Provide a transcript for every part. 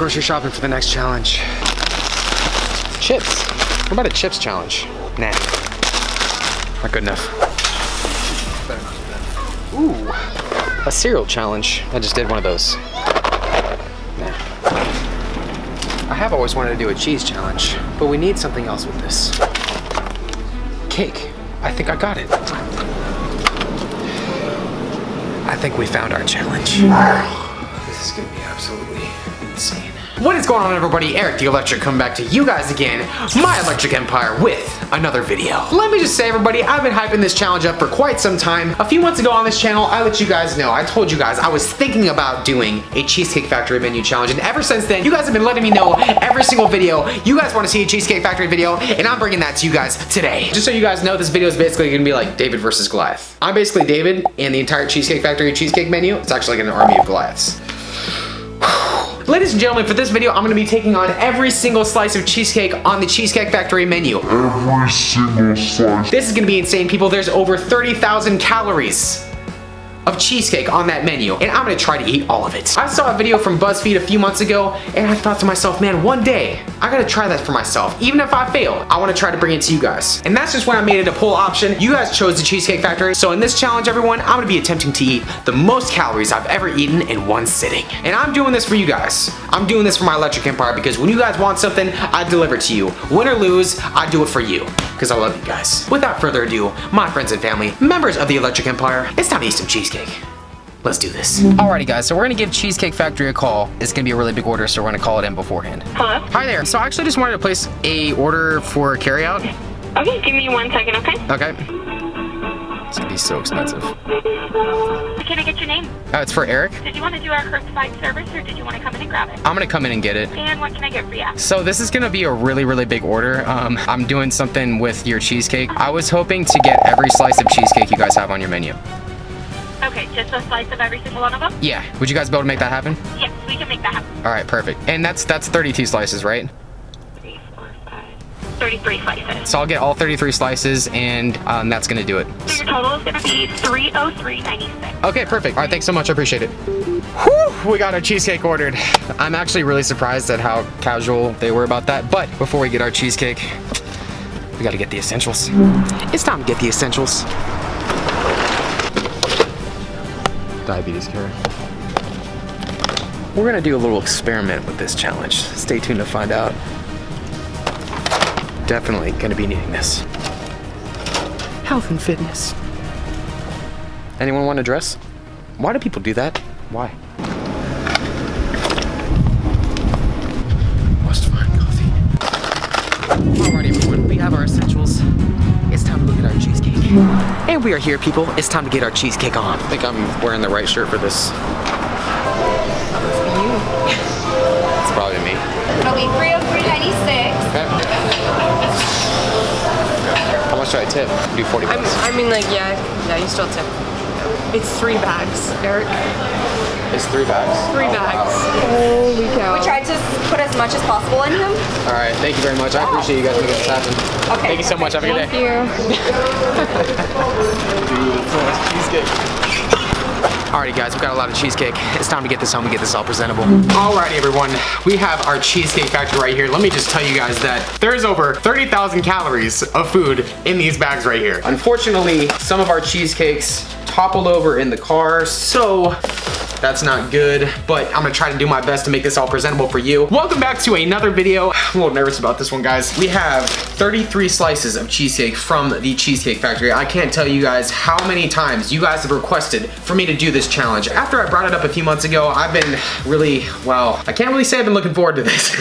grocery shopping for the next challenge. Chips. What about a chips challenge? Nah. Not good enough. Better not do that. Ooh. A cereal challenge. I just did one of those. Nah. I have always wanted to do a cheese challenge, but we need something else with this. Cake. I think I got it. I think we found our challenge. This is gonna be absolutely insane. What is going on, everybody? Erik the Electric coming back to you guys again, my Electric Empire, with another video. Let me just say, everybody, I've been hyping this challenge up for quite some time. A few months ago on this channel, I let you guys know, I told you guys I was thinking about doing a Cheesecake Factory menu challenge, and ever since then, you guys have been letting me know every single video. You guys want to see a Cheesecake Factory video, and I'm bringing that to you guys today. Just so you guys know, this video is basically going to be like David versus Goliath. I'm basically David, and the entire Cheesecake Factory cheesecake menu, it's actually like an army of Goliaths. Ladies and gentlemen, for this video, I'm gonna be taking on every single slice of cheesecake on the Cheesecake Factory menu. Every single slice. This is gonna be insane, people. There's over 30,000 calories of cheesecake on that menu, and I'm gonna try to eat all of it. I saw a video from BuzzFeed a few months ago, and I thought to myself, man, one day, I gotta try that for myself. Even if I fail, I wanna try to bring it to you guys. And that's just when I made it a poll option. You guys chose the Cheesecake Factory, so in this challenge, everyone, I'm gonna be attempting to eat the most calories I've ever eaten in one sitting. And I'm doing this for you guys. I'm doing this for my Electric Empire, because when you guys want something, I deliver it to you. Win or lose, I do it for you, because I love you guys. Without further ado, my friends and family, members of the Electric Empire, it's time to eat some cheesecake. Let's do this. Alrighty guys, so we're gonna give Cheesecake Factory a call. It's gonna be a really big order, so we're gonna call it in beforehand. Hello? Hi there, so I actually just wanted to place a order for carryout. Okay, give me 1 second, okay? Okay. It's gonna be so expensive. Can I get your name? It's for Erik. Did you want to do our curbside service, or did you want to come in and grab it? I'm gonna come in and get it. And what can I get for you? So this is gonna be a really, really big order. I'm doing something with your cheesecake. I was hoping to get every slice of cheesecake you guys have on your menu. Okay, just a slice of every single one of them? Yeah. Would you guys be able to make that happen? Yes, we can make that happen. All right, perfect. And that's 32 slices, right? 33 slices. So I'll get all 33 slices, and that's going to do it. So your total is going to be $303.96. Okay, perfect. All right, thanks so much. I appreciate it. Whew, we got our cheesecake ordered. I'm actually really surprised at how casual they were about that. But before we get our cheesecake, we got to get the essentials. It's time to get the essentials. Diabetes care. We're gonna do a little experiment with this challenge. Stay tuned to find out. Definitely gonna be needing this. Health and fitness. Anyone want a dress? Why do people do that? Why? Must find coffee. Alrighty everyone, we have our essentials. It's time to look at our cheesecake. And we are here, people. It's time to get our cheesecake on. I think I'm wearing the right shirt for this. It's probably me. I'll be $303.96. How much do I tip? Do 40 bucks. I mean, like, yeah, you still tip. It's 3 bags, Erik. It's 3 bags? 3 bags. Wow. Holy cow. We tried to put as much as possible in him. All right, thank you very much. I appreciate you guys making this happen. Okay. Thank you so much. Have a good day. Thank you. Cheesecake. Alrighty guys, we've got a lot of cheesecake. It's time to get this home and get this all presentable. Alrighty everyone, we have our Cheesecake Factory right here. Let me just tell you guys that there's over 30,000 calories of food in these bags right here. Unfortunately, some of our cheesecakes toppled over in the car, so that's not good, but I'm gonna try to do my best to make this all presentable for you. Welcome back to another video. I'm a little nervous about this one, guys. We have 33 slices of cheesecake from the Cheesecake Factory. I can't tell you guys how many times you guys have requested for me to do this challenge. After I brought it up a few months ago, I've been really, well, I can't really say I've been looking forward to this.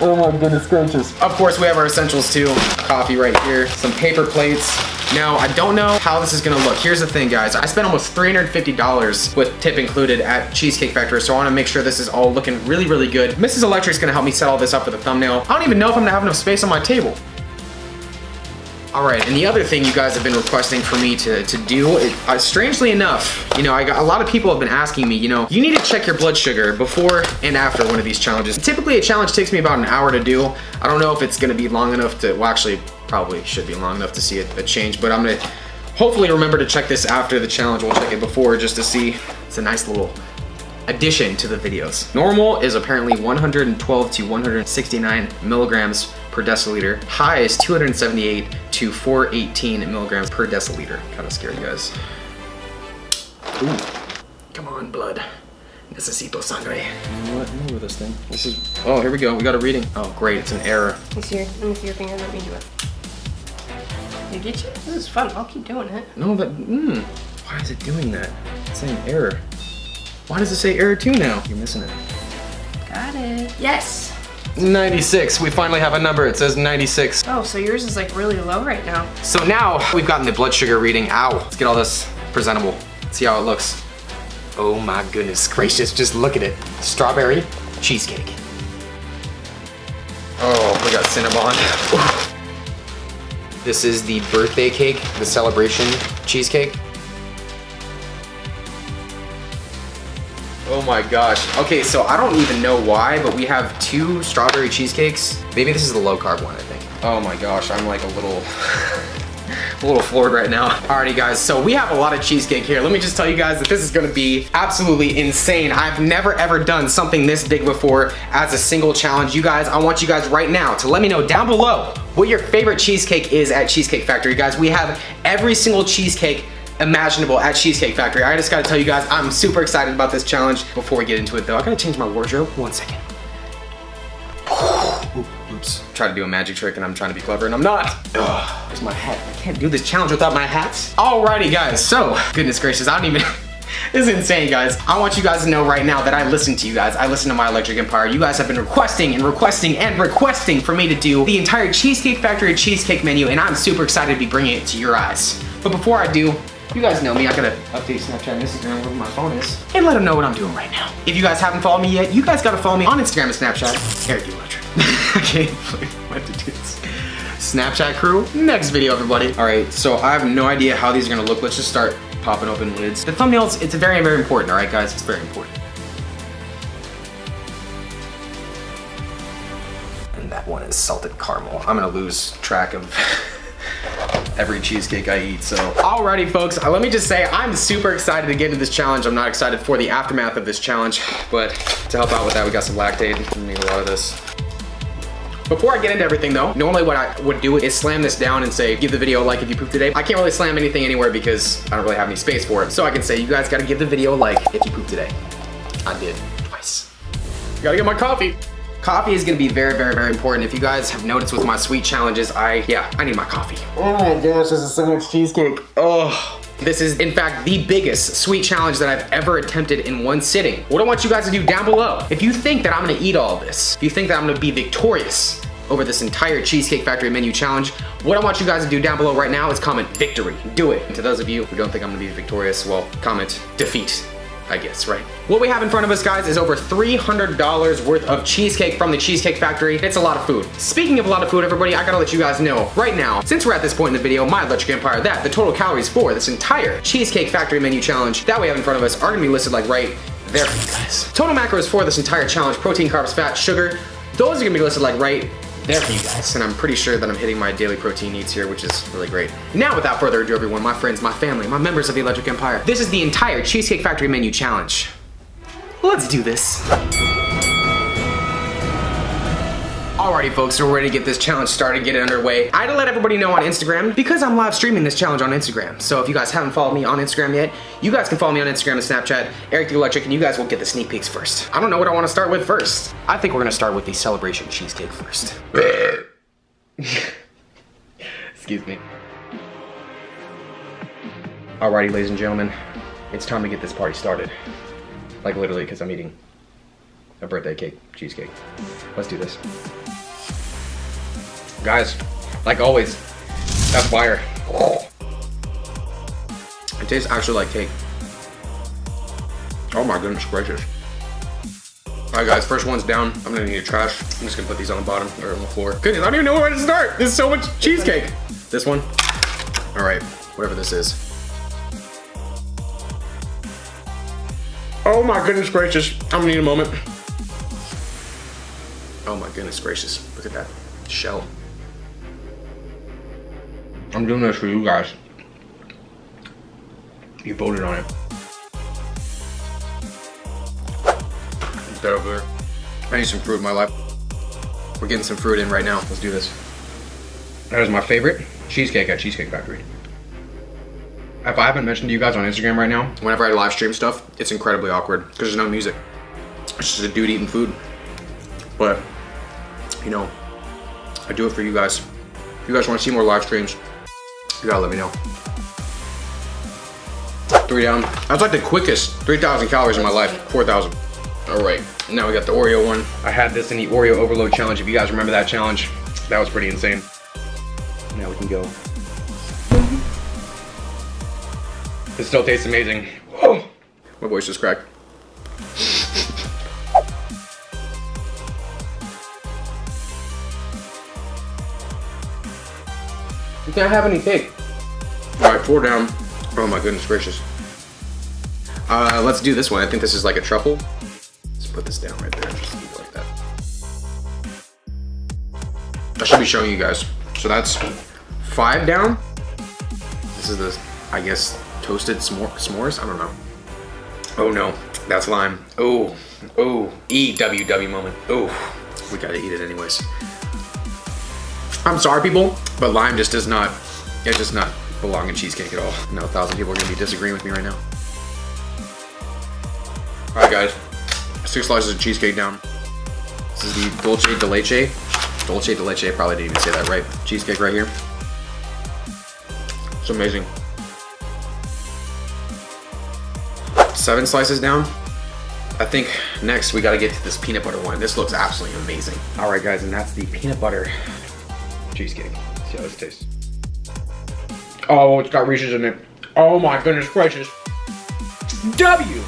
Oh my goodness gracious. Of course, we have our essentials too. Coffee right here, some paper plates. Now, I don't know how this is gonna look. Here's the thing, guys. I spent almost $350 with tip included at Cheesecake Factory, so I wanna make sure this is all looking really, really good. Mrs. Electric's gonna help me set all this up for the thumbnail. I don't even know if I'm gonna have enough space on my table. All right, and the other thing you guys have been requesting for me to do, strangely enough, you know, a lot of people have been asking me, you know, you need to check your blood sugar before and after one of these challenges. Typically, a challenge takes me about an hour to do. I don't know if it's gonna be long enough to, well, actually, probably should be long enough to see a change, but I'm gonna hopefully remember to check this after the challenge. We'll check it before just to see. It's a nice little addition to the videos. Normal is apparently 112 to 169 milligrams per deciliter. High is 278 to 418 milligrams per deciliter. Kind of scary, guys. Ooh. Come on, blood. Necesito sangre. What number this thing? This is, oh, here we go. We got a reading. Oh, great. It's an error. Let me see your finger. Let me do it. Did it get you? This is fun. I'll keep doing it. No, but, why is it doing that? It's saying error. Why does it say error 2 now? You're missing it. Got it. Yes. 96. We finally have a number. It says 96. Oh, so yours is like really low right now. So now we've gotten the blood sugar reading. Ow. Let's get all this presentable. See how it looks. Oh my goodness gracious. Just look at it. Strawberry cheesecake. Oh, we got Cinnabon. This is the birthday cake, the celebration cheesecake. Oh my gosh. Okay, so I don't even know why, but we have 2 strawberry cheesecakes. Maybe this is the low carb one, I think. Oh my gosh, I'm like a little, a little floored right now. Alrighty guys, so we have a lot of cheesecake here. Let me just tell you guys that this is gonna be absolutely insane. I've never ever done something this big before as a single challenge. You guys, I want you guys right now to let me know down below what your favorite cheesecake is at Cheesecake Factory. Guys, we have every single cheesecake imaginable at Cheesecake Factory. I just gotta tell you guys, I'm super excited about this challenge. Before we get into it though, I gotta change my wardrobe. One second. Oops. Try to do a magic trick and I'm trying to be clever and I'm not. Ugh, there's my hat. I can't do this challenge without my hats. Alrighty guys, so goodness gracious, I don't even, this is insane guys. I want you guys to know right now that I listen to you guys. I listen to my Electric Empire. You guys have been requesting and requesting and requesting for me to do the entire Cheesecake Factory cheesecake menu and I'm super excited to be bringing it to your eyes. But before I do, you guys know me, I gotta update Snapchat and Instagram where my phone is and let them know what I'm doing right now. If you guys haven't followed me yet, you guys gotta follow me on Instagram and Snapchat, Erik the Electric. Okay, what to do this. Snapchat crew, next video everybody. All right, so I have no idea how these are gonna look. Let's just start popping open lids. The thumbnails, it's very, very important, all right guys? It's very important. And that one is salted caramel. I'm gonna lose track of every cheesecake I eat, so. Alrighty folks, let me just say, I'm super excited to get into this challenge. I'm not excited for the aftermath of this challenge, but to help out with that, we got some Lactaid. I need a lot of this. Before I get into everything though, normally what I would do is slam this down and say, give the video a like if you pooped today. I can't really slam anything anywhere because I don't really have any space for it. So I can say, you guys gotta give the video a like if you pooped today. I did, twice. Gotta get my coffee. Coffee is gonna be very, very, very important. If you guys have noticed with my sweet challenges, I need my coffee. Oh my gosh, this is so much cheesecake. Oh. This is, in fact, the biggest sweet challenge that I've ever attempted in one sitting. What I want you guys to do down below, if you think that I'm gonna eat all this, if you think that I'm gonna be victorious over this entire Cheesecake Factory menu challenge, what I want you guys to do down below right now is comment victory. Do it. And to those of you who don't think I'm gonna be victorious, well, comment defeat. I guess, right? What we have in front of us, guys, is over $300 worth of cheesecake from the Cheesecake Factory. It's a lot of food. Speaking of a lot of food, everybody, I gotta let you guys know right now, since we're at this point in the video, my Electric Empire, that the total calories for this entire Cheesecake Factory menu challenge that we have in front of us are gonna be listed like right there, guys. Total macros for this entire challenge, protein, carbs, fat, sugar, those are gonna be listed like right there for you guys, and I'm pretty sure that I'm hitting my daily protein needs here, which is really great. Now, without further ado, everyone, my friends, my family, my members of the Electric Empire, this is the entire Cheesecake Factory menu challenge. Let's do this. Alrighty folks, so we're ready to get this challenge started, get it underway. I had to let everybody know on Instagram because I'm live streaming this challenge on Instagram. So if you guys haven't followed me on Instagram yet, you guys can follow me on Instagram and Snapchat, Erik the Electric, and you guys will get the sneak peeks first. I don't know what I want to start with first. I think we're gonna start with the celebration cheesecake first. Excuse me. Alrighty, ladies and gentlemen, it's time to get this party started. Like literally, because I'm eating a birthday cake, cheesecake. Let's do this. Guys, like always, that fire. Oh. It tastes actually like cake. Oh my goodness gracious. All right guys, first one's down. I'm gonna need a trash. I'm just gonna put these on the bottom or on the floor. Goodness, I don't even know where to start. There's so much cheesecake. This one, all right, whatever this is. Oh my goodness gracious. I'm gonna need a moment. Oh my goodness gracious. Look at that shell. I'm doing this for you guys. You voted on it. that over there. I need some fruit in my life. We're getting some fruit in right now. Let's do this. That is my favorite cheesecake at Cheesecake Factory. If I haven't mentioned to you guys on Instagram right now, whenever I live stream stuff, it's incredibly awkward because there's no music. It's just a dude eating food. But, you know, I do it for you guys. If you guys want to see more live streams, you gotta let me know. 3 down. That's like the quickest. 3,000 calories in my life. 4,000. All right. Now we got the Oreo one. I had this in the Oreo Overload Challenge. If you guys remember that challenge, that was pretty insane. Now we can go. It still tastes amazing. Whoa. My voice just cracked. You can't have any cake. All right, 4 down. Oh my goodness gracious. Let's do this one. I think this is like a truffle. Let's put this down right there and just eat like that. I should be showing you guys. So that's 5 down. This is the, I guess, toasted s'mores? I don't know. Oh no, that's lime. Oh, oh, EWW moment. Oh, we gotta eat it anyways. I'm sorry people, but lime just does not, it does not belong in cheesecake at all. No, 1,000 people are gonna be disagreeing with me right now. All right guys, 6 slices of cheesecake down. This is the Dulce de Leche. Dulce de Leche, probably didn't even say that right. Cheesecake right here. It's amazing. 7 slices down. I think next we gotta get to this peanut butter one. This looks absolutely amazing. All right guys, and that's the peanut butter cheesecake. Let's see how this tastes. Oh, it's got Reese's in it. Oh my goodness gracious. W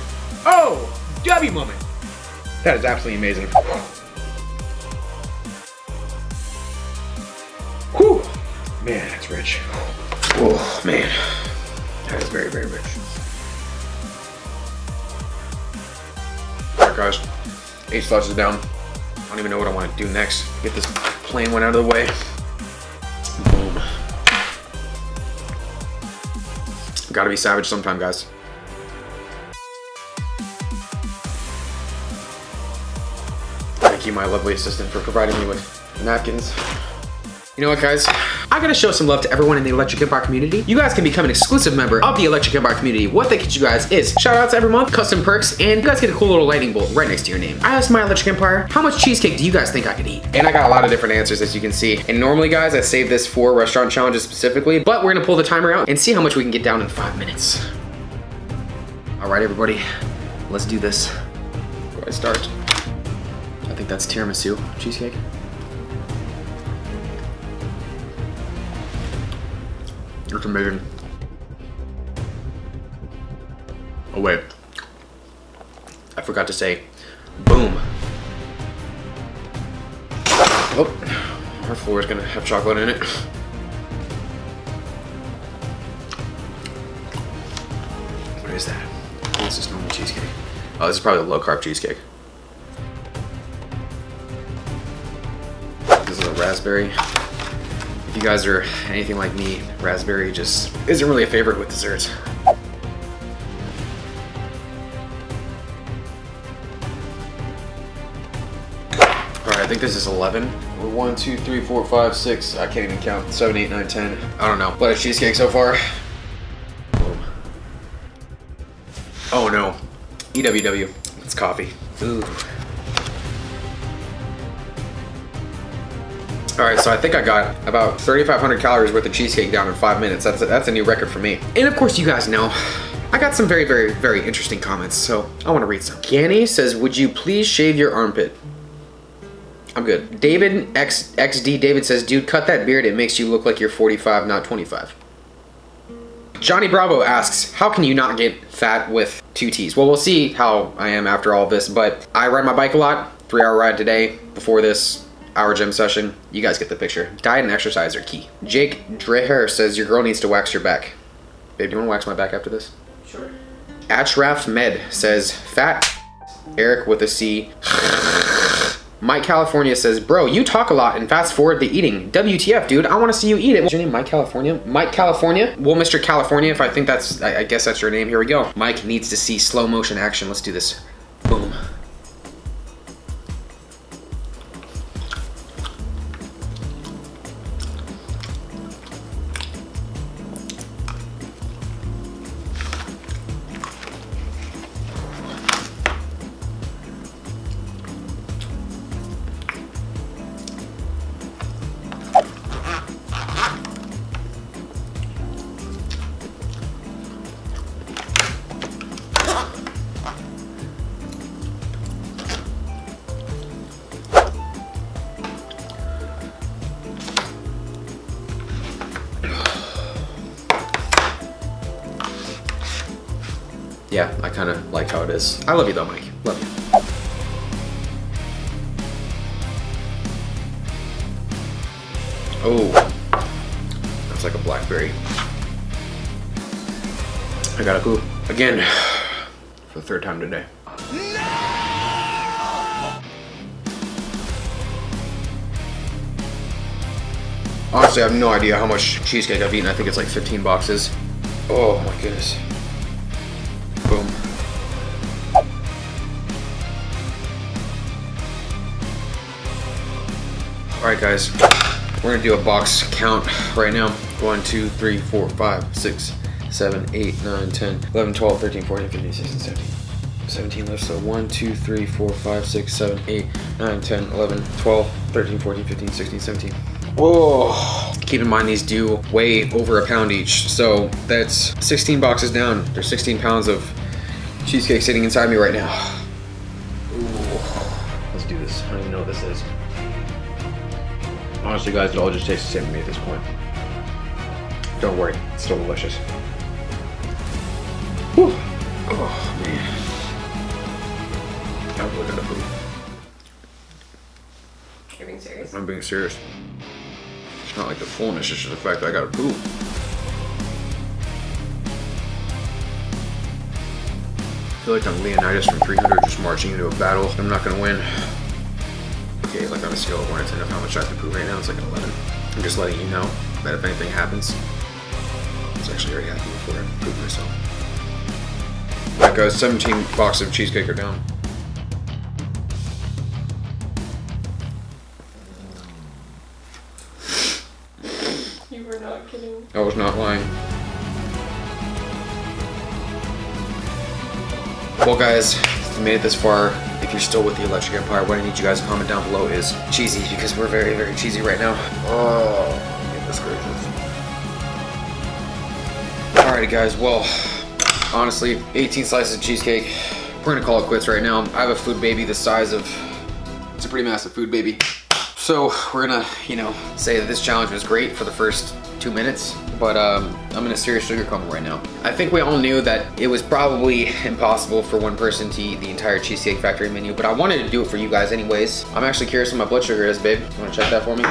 moment. That is absolutely amazing. Whew. Man, that's rich. Oh man, that is very, very rich. All right guys, 8 slices down. I don't even know what I want to do next. Get this plain one out of the way. Boom. Gotta be savage sometime, guys. Thank you, my lovely assistant, for providing me with napkins. You know what, guys? I gotta show some love to everyone in the Electric Empire community. You guys can become an exclusive member of the Electric Empire community. What they get you guys is shoutouts every month, custom perks, and you guys get a cool little lightning bolt right next to your name. I asked my Electric Empire, how much cheesecake do you guys think I could eat? And I got a lot of different answers, as you can see. And normally, guys, I save this for restaurant challenges specifically, but we're gonna pull the timer out and see how much we can get down in 5 minutes. All right, everybody, let's do this. Where do I start? I think that's tiramisu cheesecake. It's amazing. Oh wait, I forgot to say, boom. Oh, our floor is gonna have chocolate in it. What is that? What's this normal cheesecake? Oh, this is probably a low carb cheesecake. This is a raspberry. If you guys are anything like me, raspberry just isn't really a favorite with desserts. All right, I think this is 11. We're 1, 2, 3, 4, 5, 6. I can't even count. 7, 8, 9, 10. I don't know. What a cheesecake so far. Boom. Oh no. EWW. It's coffee. Ooh. All right, so I think I got about 3,500 calories worth of cheesecake down in 5 minutes. That's a new record for me. And of course, you guys know, I got some very, very, very interesting comments, so I wanna read some. Ganny says, would you please shave your armpit? I'm good. David, XD David says, dude, cut that beard. It makes you look like you're 45, not 25. Johnny Bravo asks, how can you not get fat with 2 T's? Well, we'll see how I am after all this, but I ride my bike a lot. 3-hour ride today before this. Our gym session. You guys get the picture. Diet and exercise are key. Jake Dreher says, your girl needs to wax your back. Babe, do you want to wax my back after this? Sure. Ashraf Med says, fat Eric with a C. Mike California says, bro, you talk a lot and fast forward the eating. WTF, dude, I want to see you eat it. What's your name, Mike California? Mike California? Well, Mr. California, if I think that's, I guess that's your name. Here we go. Mike needs to see slow motion action. Let's do this. Boom. yeah, I kind of like how it is. I love you though, Mike. Love you. Oh, that's like a blackberry. I got a poop again for the third time today. No! Honestly, I have no idea how much cheesecake I've eaten. I think it's like 15 boxes. Oh my goodness. Boom. All right, guys. We're gonna do a box count right now. 1, 2, 3, 4, 5, 6, 7, 8, 9, 10, 11, 12, 13, 14, 15, 16, 17. 17 left, so 1, 2, 3, 4, 5, 6, 7, 8, 9, 10, 11, 12, 13, 14, 15, 16, 17. Oh, keep in mind these do weigh over a pound each. So that's 16 boxes down. There's 16 pounds of cheesecake sitting inside me right now. Ooh. Let's do this. I don't even know what this is. Honestly, guys, it all just tastes the same to me at this point. Don't worry, it's still delicious. Whew. Oh, man. I'm looking at the food. You're being serious? I'm being serious. It's not like the fullness, it's just the fact that I gotta poop. I feel like I'm Leonidas from 300 just marching into a battle. I'm not gonna win. Okay, like on a scale of 1 to 10 of how much I have to poop right now, it's like an 11. I'm just letting you know that if anything happens, it's actually already happened before I poop myself. Alright guys, 17 boxes of cheesecake are down. You were not kidding. I was not lying. Well guys, if you made it this far, if you're still with the Electric Empire, what I need you guys to comment down below is cheesy, because we're very, very cheesy right now. Oh, goodness gracious. Alrighty guys, well, honestly, 18 slices of cheesecake. We're gonna call it quits right now. I have a food baby the size of, it's a pretty massive food baby. So we're gonna, you know, say that this challenge was great for the first 2 minutes, but I'm in a serious sugarcoma right now. I think we all knew that it was probably impossible for one person to eat the entire Cheesecake Factory menu, but I wanted to do it for you guys anyways. I'm actually curious what my blood sugar is, babe. You wanna check that for me?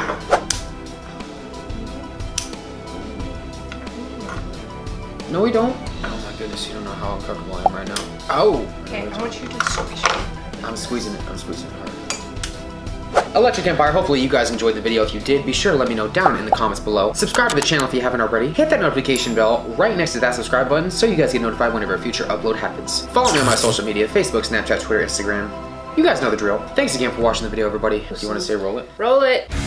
No, we don't. Oh my goodness, you don't know how uncomfortable I am right now. Oh! Okay, I want you to squeeze it. I'm squeezing it hard. Electric Empire, hopefully you guys enjoyed the video. If you did, be sure to let me know down in the comments below. Subscribe to the channel if you haven't already. Hit that notification bell right next to that subscribe button so you guys get notified whenever a future upload happens. Follow me on my social media, Facebook, Snapchat, Twitter, Instagram. You guys know the drill. Thanks again for watching the video, everybody. Do you want to say roll it? Roll it!